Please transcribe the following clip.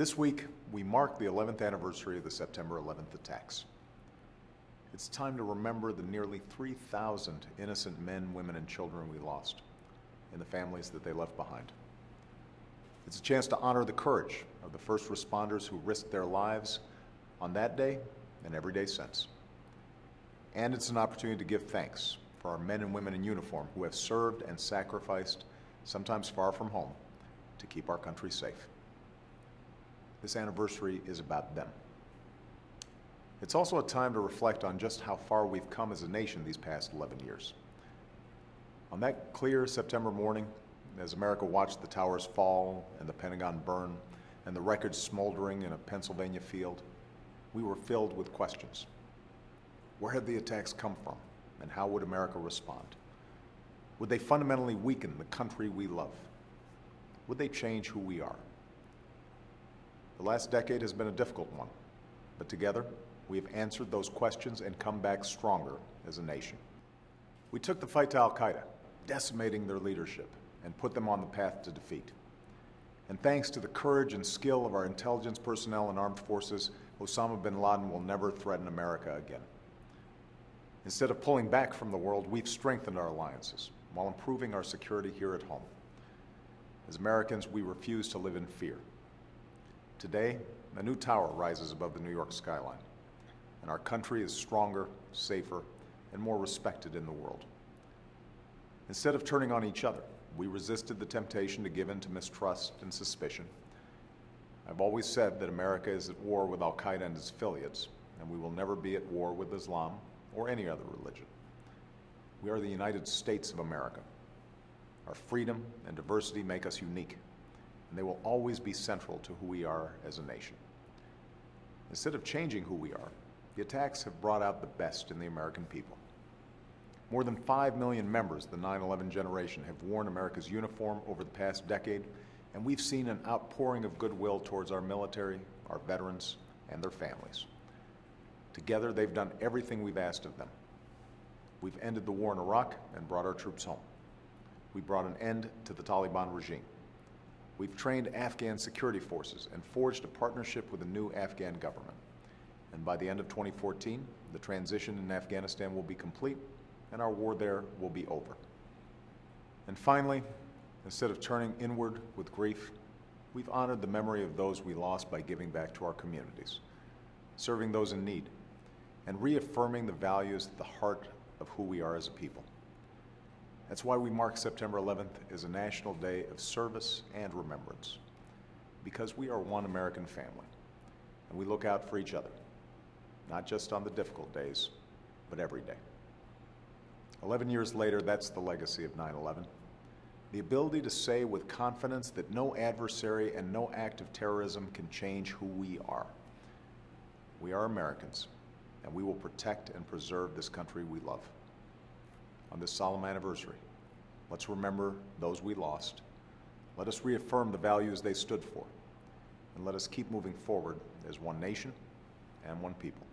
This week, we mark the 11th anniversary of the September 11th attacks. It's time to remember the nearly 3,000 innocent men, women, and children we lost, and the families that they left behind. It's a chance to honor the courage of the first responders who risked their lives on that day and every day since. And it's an opportunity to give thanks for our men and women in uniform who have served and sacrificed, sometimes far from home, to keep our country safe. This anniversary is about them. It's also a time to reflect on just how far we've come as a nation these past 11 years. On that clear September morning, as America watched the towers fall and the Pentagon burn and the wreckage smoldering in a Pennsylvania field, we were filled with questions. Where had the attacks come from, and how would America respond? Would they fundamentally weaken the country we love? Would they change who we are? The last decade has been a difficult one, but together we have answered those questions and come back stronger as a nation. We took the fight to Al-Qaeda, decimating their leadership, and put them on the path to defeat. And thanks to the courage and skill of our intelligence personnel and armed forces, Osama bin Laden will never threaten America again. Instead of pulling back from the world, we've strengthened our alliances while improving our security here at home. As Americans, we refuse to live in fear. Today, a new tower rises above the New York skyline, and our country is stronger, safer, and more respected in the world. Instead of turning on each other, we resisted the temptation to give in to mistrust and suspicion. I've always said that America is at war with Al-Qaeda and its affiliates, and we will never be at war with Islam or any other religion. We are the United States of America. Our freedom and diversity make us unique, and they will always be central to who we are as a nation. Instead of changing who we are, the attacks have brought out the best in the American people. More than 5 million members of the 9/11 generation have worn America's uniform over the past decade, and we've seen an outpouring of goodwill towards our military, our veterans, and their families. Together, they've done everything we've asked of them. We've ended the war in Iraq and brought our troops home. We brought an end to the Taliban regime. We've trained Afghan security forces and forged a partnership with a new Afghan government. And by the end of 2014, the transition in Afghanistan will be complete and our war there will be over. And finally, instead of turning inward with grief, we've honored the memory of those we lost by giving back to our communities, serving those in need, and reaffirming the values at the heart of who we are as a people. That's why we mark September 11th as a national day of service and remembrance, because we are one American family, and we look out for each other, not just on the difficult days, but every day. 11 years later, that's the legacy of 9/11. The ability to say with confidence that no adversary and no act of terrorism can change who we are. We are Americans, and we will protect and preserve this country we love. On this solemn anniversary, let's remember those we lost. Let us reaffirm the values they stood for, and let us keep moving forward as one nation and one people.